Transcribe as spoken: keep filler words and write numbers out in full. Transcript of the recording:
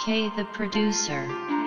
KTheProducer.